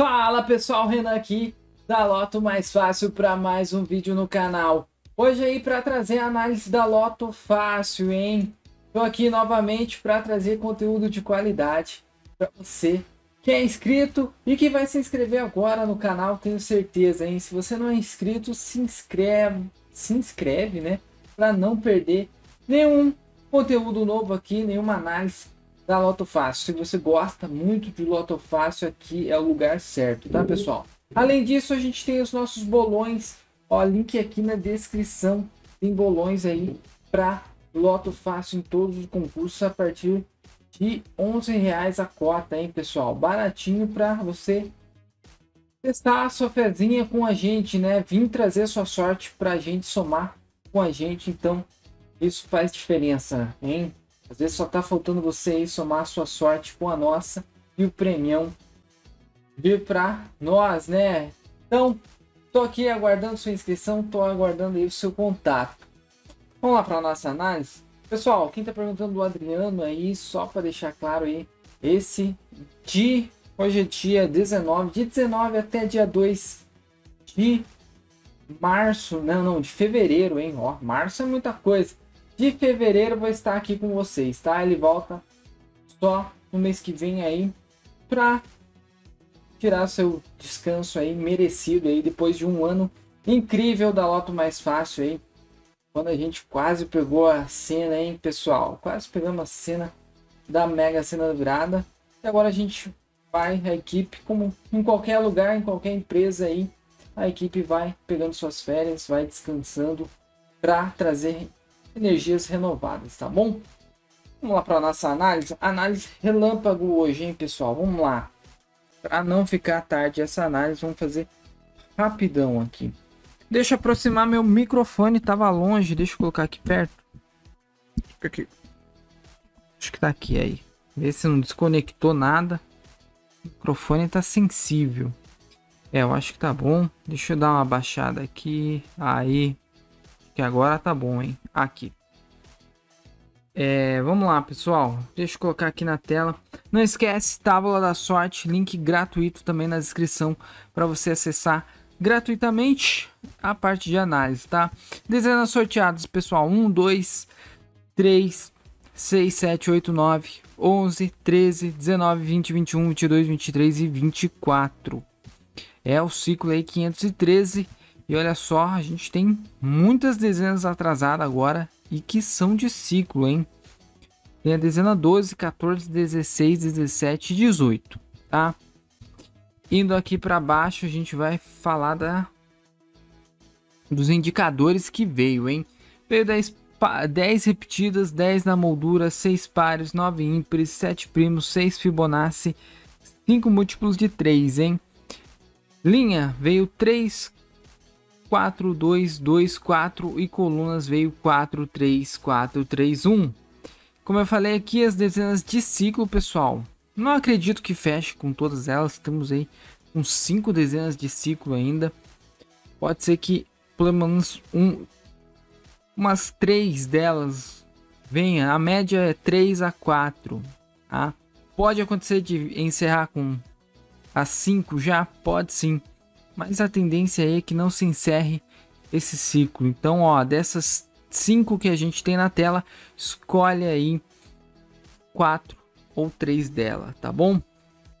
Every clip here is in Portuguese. Fala pessoal, Renan aqui da Loto Mais Fácil para mais um vídeo no canal. Hoje aí para trazer a análise da Loto Fácil, hein? Tô aqui novamente para trazer conteúdo de qualidade para você que é inscrito e que vai se inscrever agora no canal, tenho certeza, hein? Se você não é inscrito, se inscreve, né? Para não perder nenhum conteúdo novo aqui, nenhuma análise da Loto Fácil. Se você gosta muito de Loto Fácil, aqui é o lugar certo, tá pessoal? Além disso, a gente tem os nossos bolões, ó, link aqui na descrição, tem bolões aí para Loto Fácil em todos os concursos a partir de R$11 a cota, hein pessoal? Baratinho para você testar a sua fezinha com a gente, né? Vim trazer sua sorte para a gente, somar com a gente, então isso faz diferença, hein? Às vezes só tá faltando você aí somar a sua sorte com a nossa e o premião vir para nós, né? Então, tô aqui aguardando sua inscrição, tô aguardando aí o seu contato. Vamos lá para nossa análise. Pessoal, quem tá perguntando do Adriano aí, só para deixar claro aí, esse de hoje é dia 19, de 19 até dia 2 de março, de fevereiro, hein? Ó, março é muita coisa. De fevereiro eu vou estar aqui com vocês, tá? Ele volta só no mês que vem aí para tirar seu descanso aí merecido aí depois de um ano incrível da Loto Mais Fácil aí, quando a gente quase pegou a Sena, hein, pessoal? Quase pegamos a Sena da Mega Sena virada. E agora a gente vai, a equipe, como em qualquer lugar, em qualquer empresa aí, a equipe vai pegando suas férias, vai descansando para trazer energias renovadas, tá bom? Vamos lá para nossa análise relâmpago hoje, hein pessoal? Vamos lá, para não ficar tarde essa análise, vamos fazer rapidão aqui. Deixa eu aproximar meu microfone, tava longe, deixa eu colocar aqui perto, aqui. Acho que tá aqui aí, vê se não desconectou nada. O microfone tá sensível, eu acho que tá bom. Deixa eu dar uma baixada aqui, aí que agora tá bom, hein? Aqui é, vamos lá pessoal, deixa eu colocar aqui na tela. Não esquece, Távola da Sorte, link gratuito também na descrição para você acessar gratuitamente a parte de análise, tá? Dezenas sorteadas pessoal: 1, 2, 3, 6, 7, 8, 9, 11, 13, 19, 20, 21, 22, 23 e 24. É o ciclo aí 513. E olha só, a gente tem muitas dezenas atrasadas agora e que são de ciclo, hein? Tem a dezena 12, 14, 16, 17 e 18, tá? Indo aqui para baixo, a gente vai falar dos indicadores que veio, hein? Veio 10 repetidas, 10 na moldura, 6 pares, 9 ímpares, 7 primos, 6 Fibonacci, 5 múltiplos de 3, hein? Linha veio 3, 4, 2, 2, 4 e colunas veio 4, 3, 4, 3, 1. Como eu falei aqui, as dezenas de ciclo, pessoal, não acredito que feche com todas elas. Temos aí uns 5 dezenas de ciclo ainda. Pode ser que pelo menos umas 3 delas venha. A média é 3 a 4. Tá? Pode acontecer de encerrar com as 5 já? Pode sim. Mas a tendência aí é que não se encerre esse ciclo. Então, ó, dessas 5 que a gente tem na tela, escolhe aí 4 ou 3 dela, tá bom?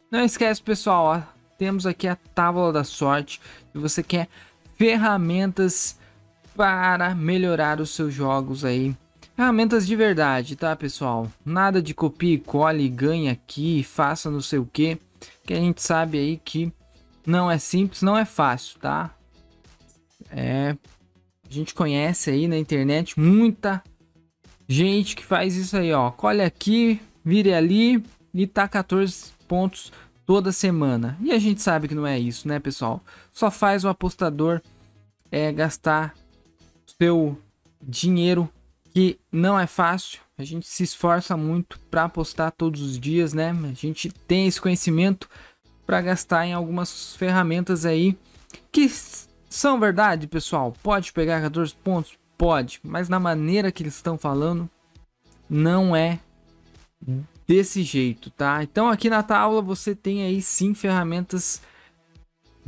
Não esquece, pessoal, ó, temos aqui a Távola da Sorte. Se você quer ferramentas para melhorar os seus jogos aí, ferramentas de verdade, tá, pessoal? Nada de copia e cole, ganha aqui, faça não sei o quê, que a gente sabe aí que não é simples, não é fácil, tá? É, a gente conhece aí na internet muita gente que faz isso aí, ó. Colhe aqui, vire ali e tá 14 pontos toda semana. E a gente sabe que não é isso, né, pessoal? Só faz o apostador gastar seu dinheiro, que não é fácil. A gente se esforça muito para apostar todos os dias, né? A gente tem esse conhecimento para gastar em algumas ferramentas aí que são verdade, pessoal. Pode pegar 14 pontos? Pode, mas na maneira que eles estão falando não é desse jeito, tá? Então aqui na tábua você tem aí sim ferramentas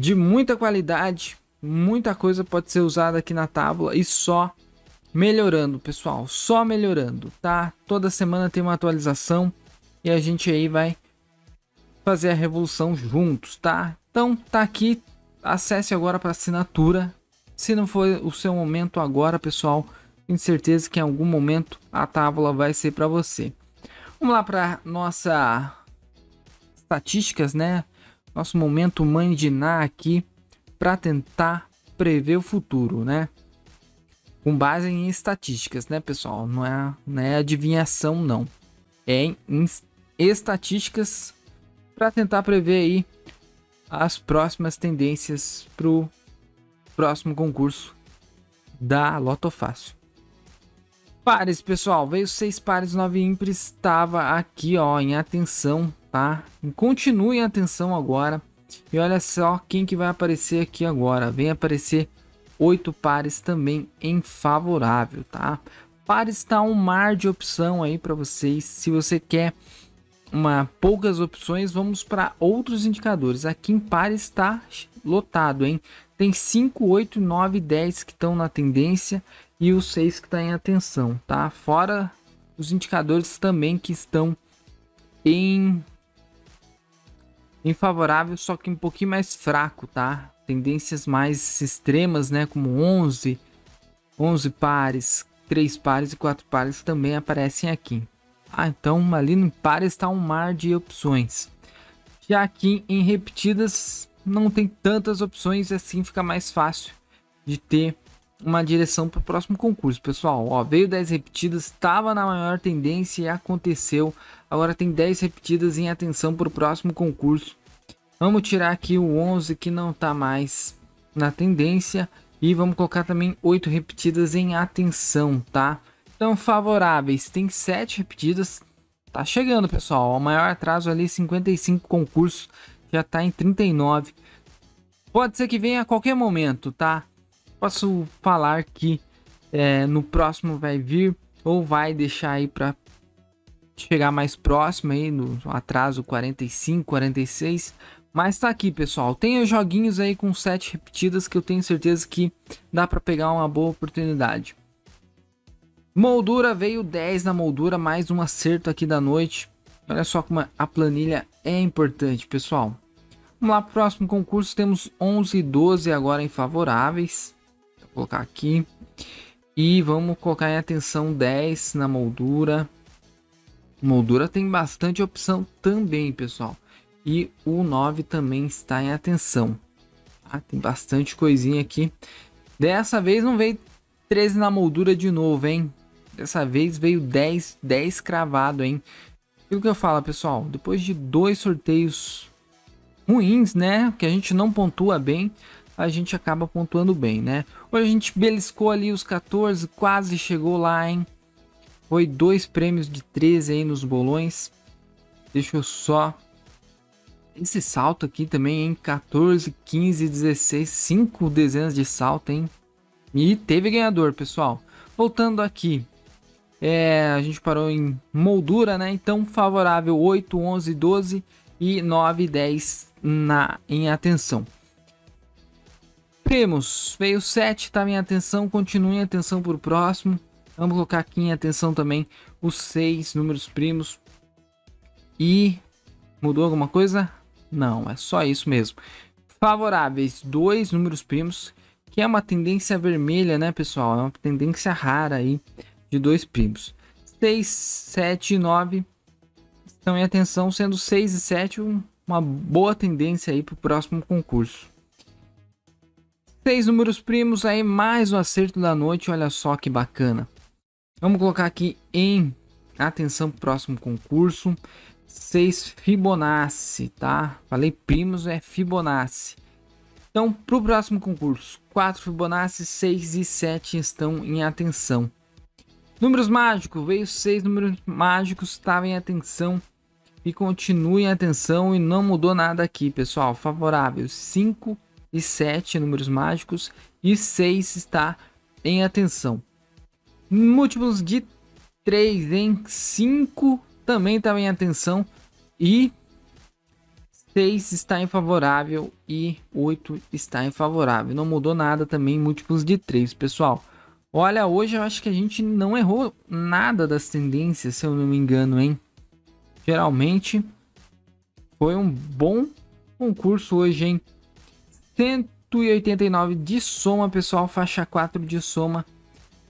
de muita qualidade, muita coisa pode ser usada aqui na tábua e só melhorando, pessoal, só melhorando, tá? Toda semana tem uma atualização e a gente aí vai fazer a revolução juntos, tá? Então tá aqui, acesse agora para assinatura. Se não for o seu momento agora, pessoal, tenho certeza que em algum momento a tábua vai ser para você. Vamos lá para nossa estatísticas, né? Nosso momento mandinar aqui para tentar prever o futuro, né? Com base em estatísticas, né, pessoal? Não é adivinhação, não. É em estatísticas para tentar prever aí as próximas tendências para o próximo concurso da Loto Fácil. Pares, pessoal, veio 6 pares, 9 ímpares, estava aqui, ó, em atenção, tá? Continue em atenção agora. E olha só quem que vai aparecer aqui agora. Vem aparecer 8 pares também em favorável, tá? Pares está um mar de opção aí para vocês. Se você quer poucas opções, vamos para outros indicadores. Aqui em pares está lotado, hein? Tem 5, 8, 9, 10 que estão na tendência e os 6 que está em atenção, tá? Fora os indicadores também que estão em favorável, só que um pouquinho mais fraco, tá? Tendências mais extremas, né? Como 11 pares, 3 pares e 4 pares também aparecem aqui. Ah, então ali no pares está um mar de opções. Já aqui em repetidas não tem tantas opções, assim fica mais fácil de ter uma direção para o próximo concurso, pessoal. Ó, veio 10 repetidas, estava na maior tendência e aconteceu. Agora tem 10 repetidas em atenção para o próximo concurso. Vamos tirar aqui o 11 que não está mais na tendência e vamos colocar também 8 repetidas em atenção, tá? Então favoráveis, tem 7 repetidas. Tá chegando, pessoal. O maior atraso ali, 55 concursos, já tá em 39. Pode ser que venha a qualquer momento, tá? Posso falar que no próximo vai vir ou vai deixar aí para chegar mais próximo aí no atraso 45, 46. Mas tá aqui, pessoal. Tem os joguinhos aí com 7 repetidas que eu tenho certeza que dá para pegar uma boa oportunidade. Moldura, veio 10 na moldura, mais um acerto aqui da noite. Olha só como a planilha é importante, pessoal. Vamos lá, próximo concurso. Temos 11 e 12 agora em favoráveis. Vou colocar aqui e vamos colocar em atenção 10 na moldura. Moldura tem bastante opção também, pessoal, e o 9 também está em atenção. Ah, tem bastante coisinha aqui. Dessa vez não veio 13 na moldura de novo, hein? Dessa vez veio 10 cravado, hein? E o que eu falo, pessoal, depois de 2 sorteios ruins, né, que a gente não pontua bem, a gente acaba pontuando bem, né? Hoje a gente beliscou ali os 14, quase chegou lá, hein? Foi 2 prêmios de 13 aí nos bolões. Deixa eu só... Esse salto aqui também, hein? 14, 15, 16, 5 dezenas de salto, hein? E teve ganhador, pessoal. Voltando aqui. A gente parou em moldura, né? Então, favorável 8, 11, 12 e 9, 10 em atenção. Prêmios. Veio 7, tá em atenção. Continue em atenção pro próximo. Vamos colocar aqui em atenção também os 6 números primos. E mudou alguma coisa? Não, é só isso mesmo. Favoráveis, 2 números primos, que é uma tendência vermelha, né, pessoal? É uma tendência rara aí de 2 primos. 6, 7 e 9 estão em atenção, sendo 6 e 7 uma boa tendência aí para o próximo concurso. 6 números primos aí, mais um acerto da noite, olha só que bacana. Vamos colocar aqui em atenção próximo concurso. 6 Fibonacci, tá? Falei primos, é Fibonacci. Então, para o próximo concurso, 4 Fibonacci, 6 e 7 estão em atenção. Números mágicos, veio 6 números mágicos, estava em atenção e continue em atenção e não mudou nada aqui, pessoal. Favorável, 5 e 7 números mágicos e 6 está em atenção. Múltiplos de 3 em 5 também estava em atenção e 6 está infavorável e 8 está infavorável. Não mudou nada também, múltiplos de 3, pessoal. Olha, hoje eu acho que a gente não errou nada das tendências, se eu não me engano, hein? Geralmente foi um bom concurso hoje, hein? 189 de soma, pessoal, faixa 4 de soma.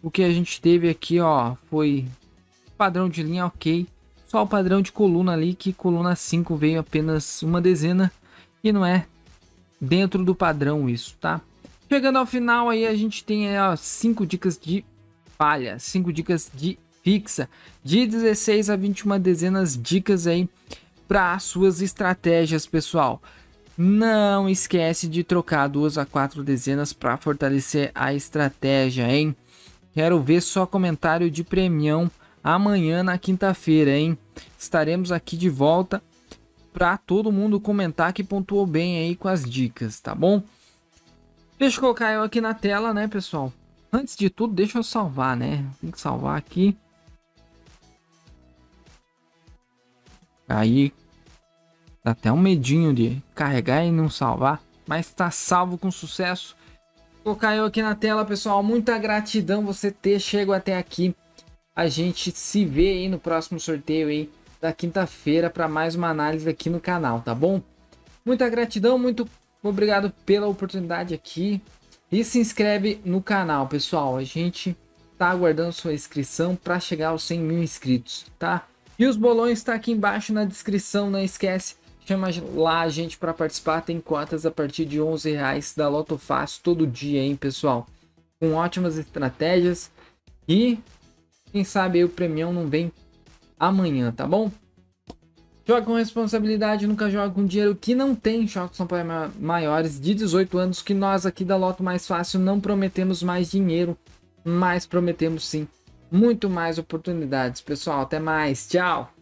O que a gente teve aqui, ó, foi padrão de linha, ok. Só o padrão de coluna ali, que coluna 5 veio apenas uma dezena. E não é dentro do padrão isso, tá? Chegando ao final aí, a gente tem ó, 5 dicas de palha, 5 dicas de fixa. De 16 a 21 dezenas, dicas aí para suas estratégias, pessoal. Não esquece de trocar 2 a 4 dezenas para fortalecer a estratégia, hein? Quero ver só comentário de premião amanhã na quinta-feira, hein? Estaremos aqui de volta para todo mundo comentar que pontuou bem aí com as dicas, tá bom? Deixa eu colocar eu aqui na tela, né, pessoal? Antes de tudo, deixa eu salvar, né? Tem que salvar aqui. Aí dá até um medinho de carregar e não salvar, mas tá salvo com sucesso. Vou colocar eu aqui na tela, pessoal. Muita gratidão você ter chegado até aqui. A gente se vê aí no próximo sorteio aí da quinta-feira para mais uma análise aqui no canal, tá bom? Muita gratidão, muito obrigado pela oportunidade aqui. E se inscreve no canal, pessoal. A gente tá aguardando sua inscrição para chegar aos 100 mil inscritos, tá? E os bolões está aqui embaixo na descrição, não esquece. Chama lá a gente para participar. Tem cotas a partir de R$11 da Loto Fácil todo dia, hein, pessoal? Com ótimas estratégias e... quem sabe aí o premião não vem amanhã, tá bom? Joga com responsabilidade, nunca joga com dinheiro que não tem. Jogos são para maiores de 18 anos, que nós aqui da Loto Mais Fácil não prometemos mais dinheiro, mas prometemos sim muito mais oportunidades. Pessoal, até mais, tchau!